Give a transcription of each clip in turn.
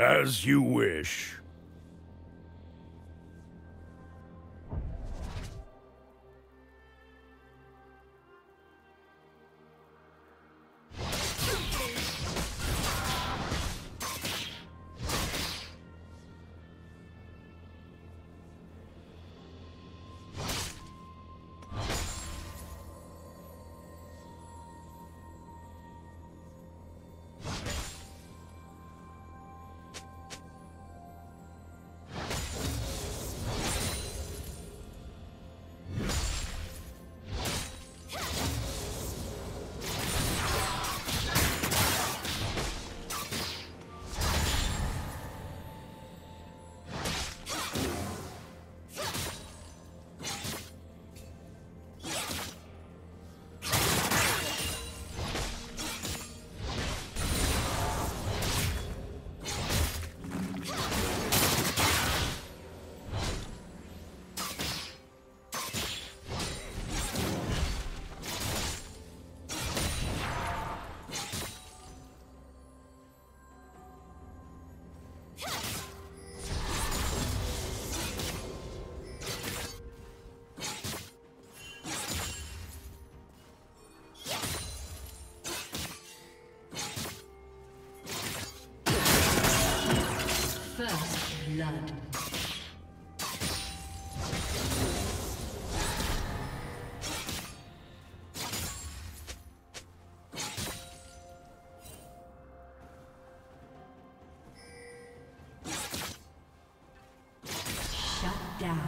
As you wish. Blood. Shut down.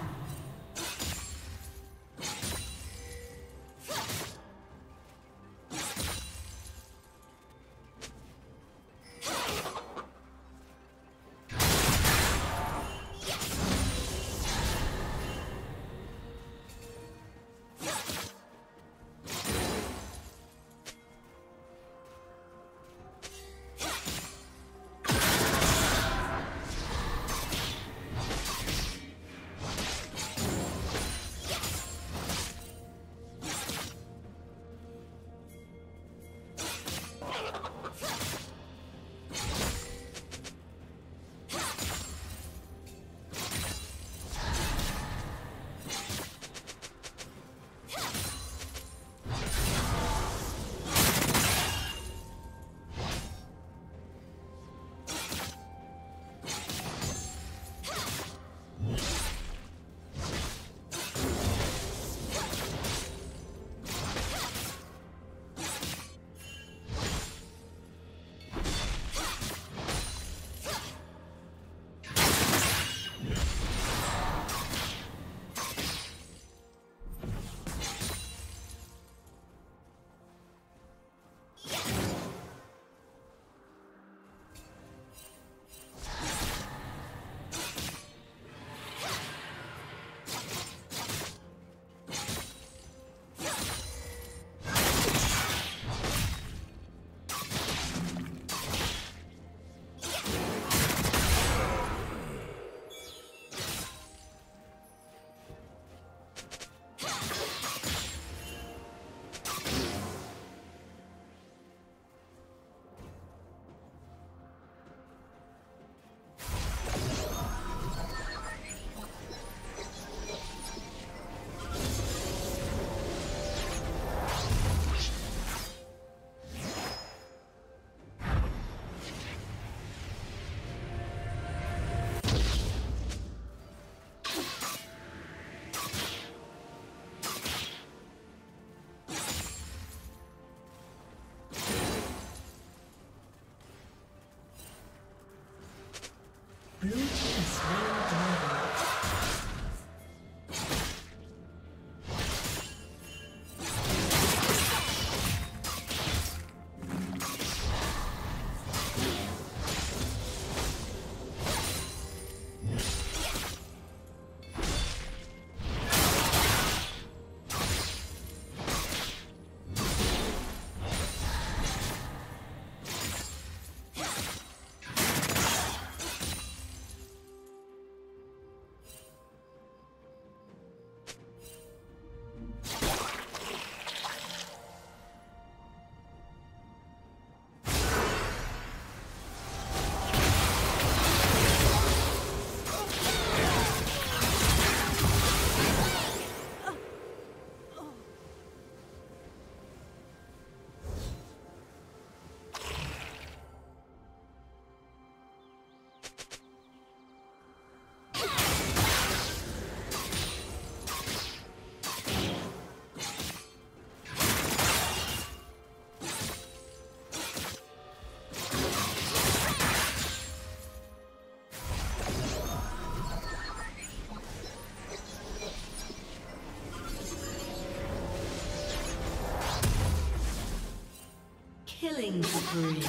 Killing spree.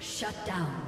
Shut down.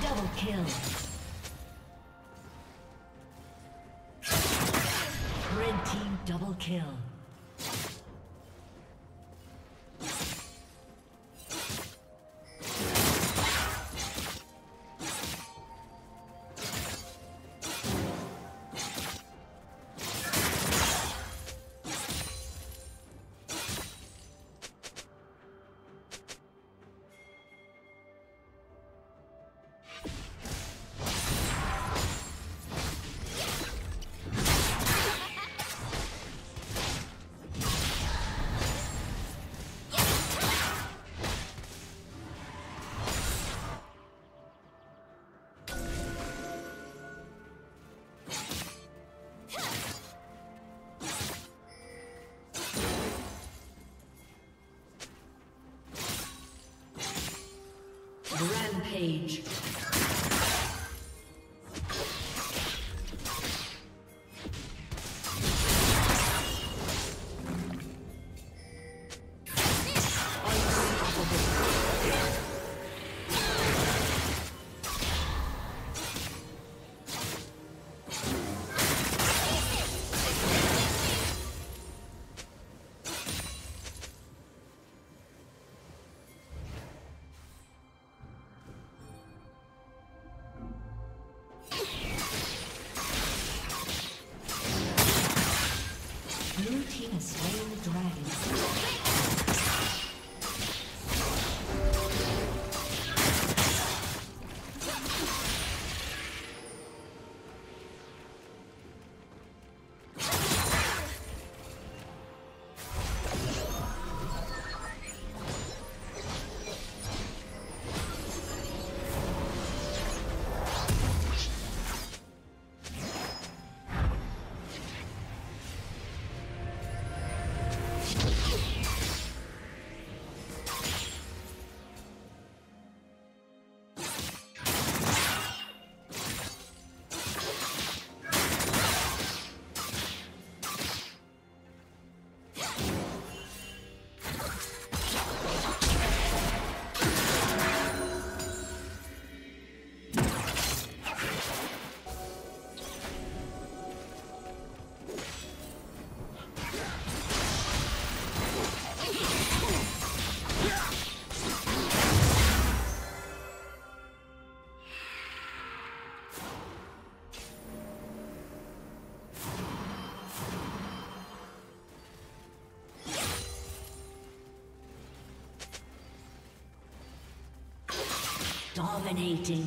Double kill. Red team double kill. Page. Dominating.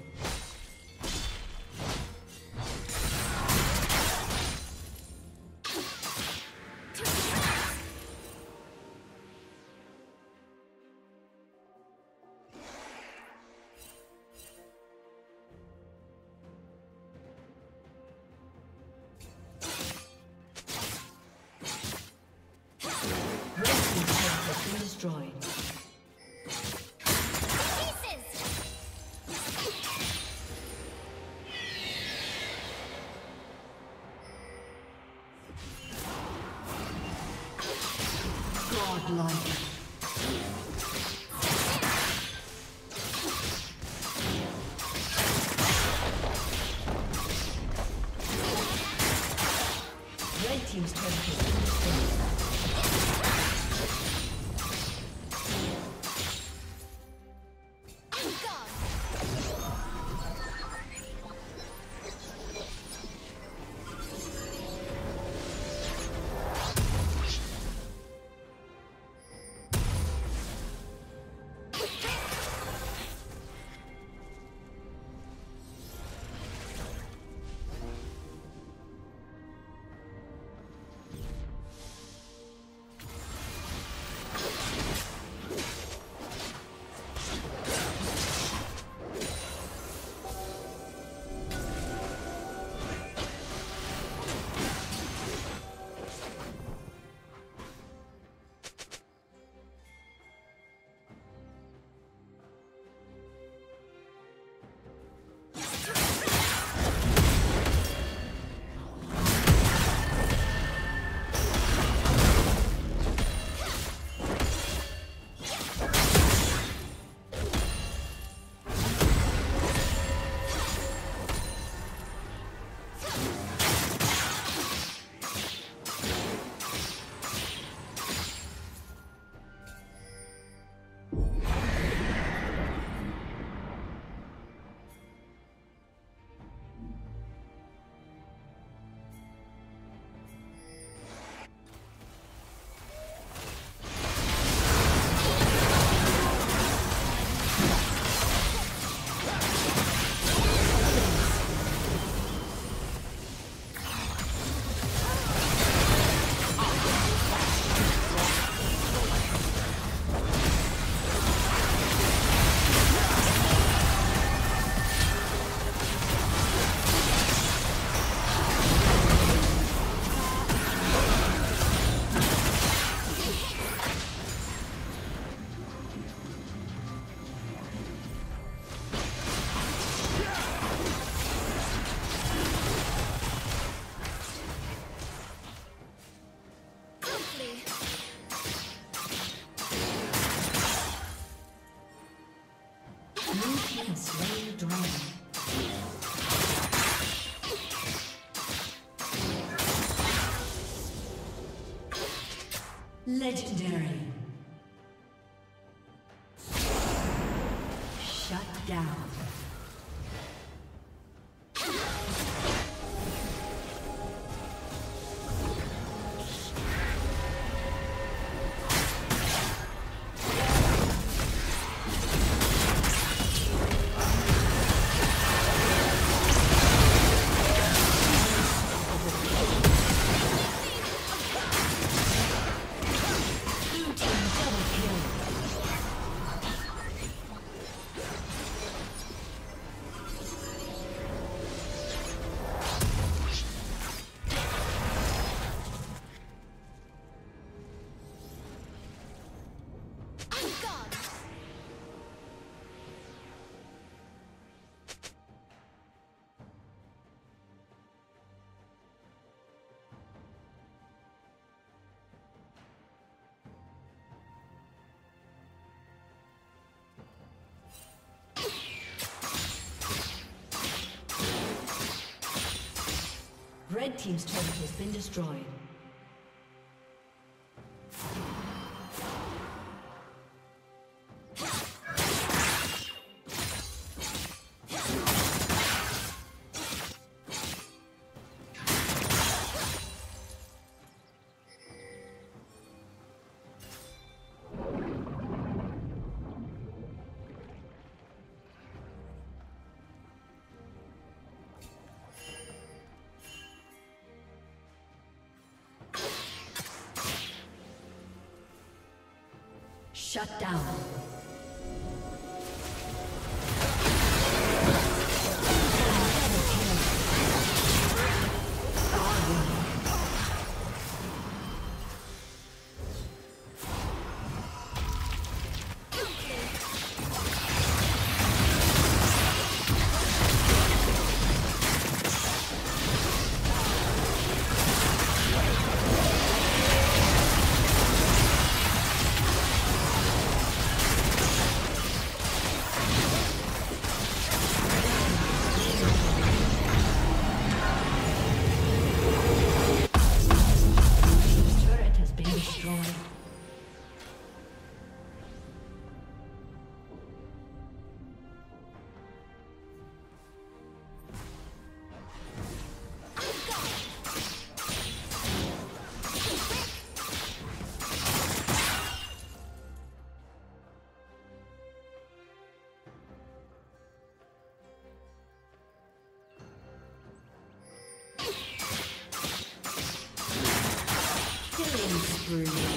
Red team's turret has been destroyed. Like legendary. Shut Red team's turret has been destroyed. Shut down. Three.